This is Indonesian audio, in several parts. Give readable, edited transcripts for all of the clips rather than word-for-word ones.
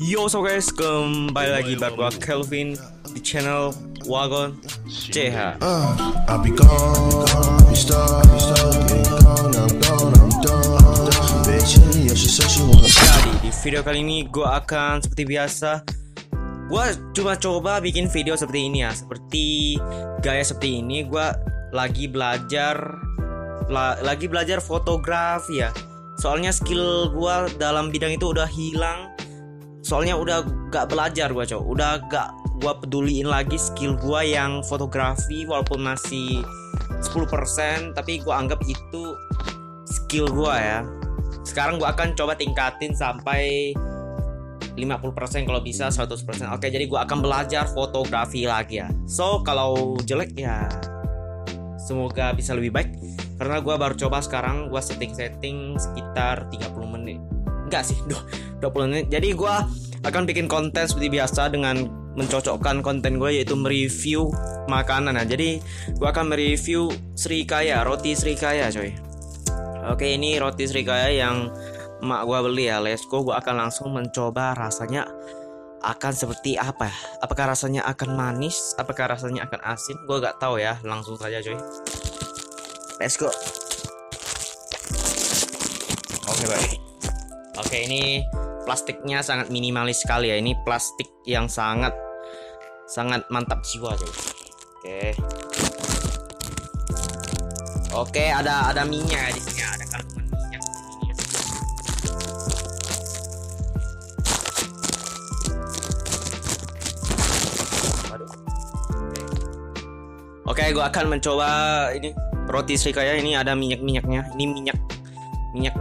Yo, so guys, kembali lagi bareng gue Kelvin di channel Wagon CH. Jadi di video kali ini gue akan seperti biasa, gue cuma coba bikin video seperti ini ya, seperti gaya seperti ini. Gue lagi belajar fotografi ya. Soalnya skill gua dalam bidang itu udah hilang. Soalnya udah gak belajar gua, cow. Udah gak gua peduliin lagi skill gua yang fotografi, walaupun masih 10%, tapi gua anggap itu skill gua ya. Sekarang gua akan coba tingkatin sampai 50%, kalau bisa 100%. Oke, jadi gua akan belajar fotografi lagi ya. So, kalau jelek ya semoga bisa lebih baik. Karena gue baru coba sekarang, gue setting sekitar 30 menit. Enggak sih, 20 menit. Jadi gue akan bikin konten seperti biasa dengan mencocokkan konten gue, yaitu mereview makanan. Nah, jadi gue akan mereview Srikaya, roti Srikaya, coy. Oke, ini roti Srikaya yang emak gue beli ya. Let's go, gue akan langsung mencoba rasanya akan seperti apa. Apakah rasanya akan manis? Apakah rasanya akan asin? Gue gak tahu ya, langsung saja coy. Let's go. Oke, baik. Oke, ini plastiknya sangat minimalis sekali ya. Ini plastik yang sangat mantap jiwa, coy. Oke. Oke, ada minyak di sini, ada kandungan minyak di sini. Waduh. Oke, gua akan mencoba ini. Roti Srikaya ini ada minyak-minyaknya. Ini minyak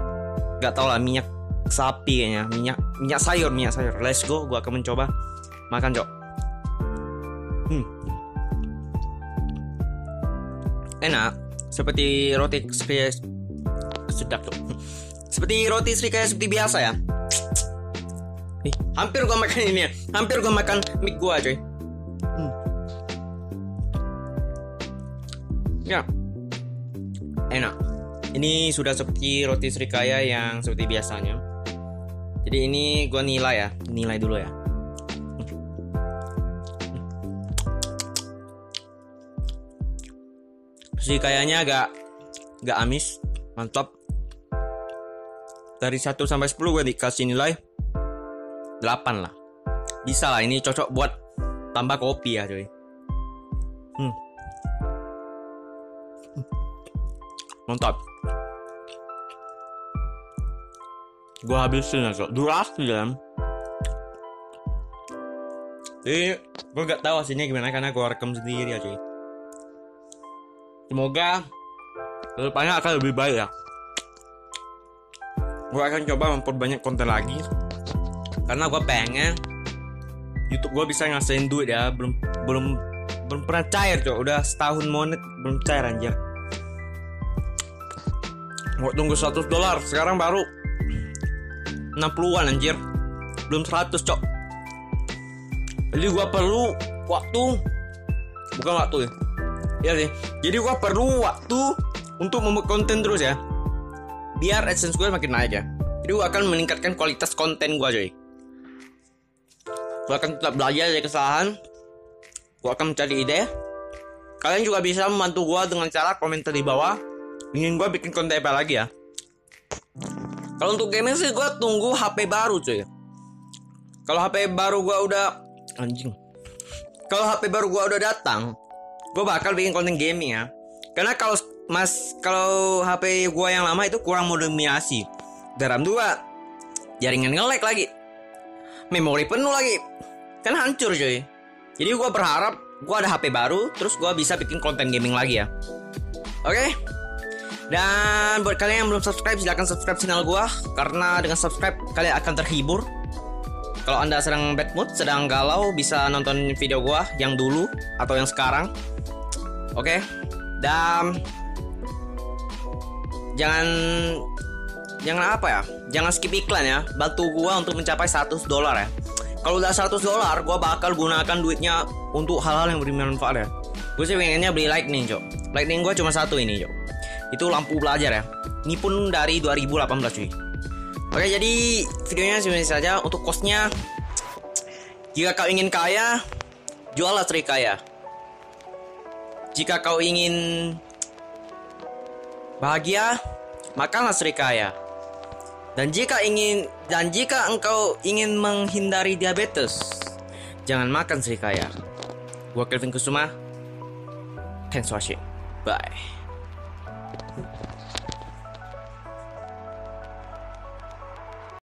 gak tau lah, minyak sapi kayaknya, minyak sayur. Let's go, gua akan mencoba makan, cok. Enak, seperti roti Srikaya, sedap, cok. Seperti roti Srikaya seperti biasa ya. Hampir gua makan ini ya. Hampir gua makan mie gua, coy. Ya. Enak. Ini sudah seperti roti Srikaya yang seperti biasanya. Jadi ini gue nilai ya, nilai dulu ya. Srikayanya agak amis, mantap. Dari 1 sampai 10 gue dikasih nilai 8 lah. Bisa lah, ini cocok buat tambah kopi ya, coy. Mantap. Gua habisin ya, cok. Durasi dalam. Jadi gua gak tahu hasilnya gimana karena gua rekam sendiri ya, cuy. Semoga kedepannya akan lebih baik ya. Gua akan coba memperbanyak konten lagi karena gua pengen YouTube gua bisa ngasihin duit ya. Belum pernah cair, cok. Udah setahun monet belum cair, anjir. Gua tunggu $100, sekarang baru 60-an, anjir. Belum 100, cok. Jadi gua perlu waktu untuk membuat konten terus ya, biar AdSense gua makin naik ya. Jadi gua akan meningkatkan kualitas konten gua, coy. Gua akan tetap belajar dari kesalahan. Gua akan mencari ide. Kalian juga bisa membantu gua dengan cara komentar di bawah, ingin gue bikin konten apa lagi ya. Kalau untuk gaming sih gue tunggu HP baru, cuy. Kalau HP baru gue udah datang, gue bakal bikin konten gaming ya. Karena kalau HP gue yang lama itu kurang modernisasi. Dalam 2 jaringan nge-lag lagi, memori penuh lagi, kan hancur, cuy. Jadi gue berharap gue ada HP baru, terus gue bisa bikin konten gaming lagi ya. Oke. Dan buat kalian yang belum subscribe, silahkan subscribe channel gua, karena dengan subscribe kalian akan terhibur. Kalau anda sedang bad mood, sedang galau, bisa nonton video gua yang dulu atau yang sekarang. Oke. Dan jangan jangan skip iklan ya. Bantu gua untuk mencapai $100 ya. Kalau udah $100, gua bakal gunakan duitnya untuk hal-hal yang bermanfaat ya. Gue sih pengennya beli lightning, cok. Lightning gua cuma satu ini, cok. Itu lampu belajar ya. Ini pun dari 2018, cuy. Oke, jadi videonya seperti saja. Untuk costnya Jika kau ingin kaya, juallah Srikaya. Jika kau ingin bahagia, makanlah Srikaya. Dan jika engkau ingin menghindari diabetes, jangan makan Srikaya. Gua Kelvin Kusuma. Thanks for watching. Bye.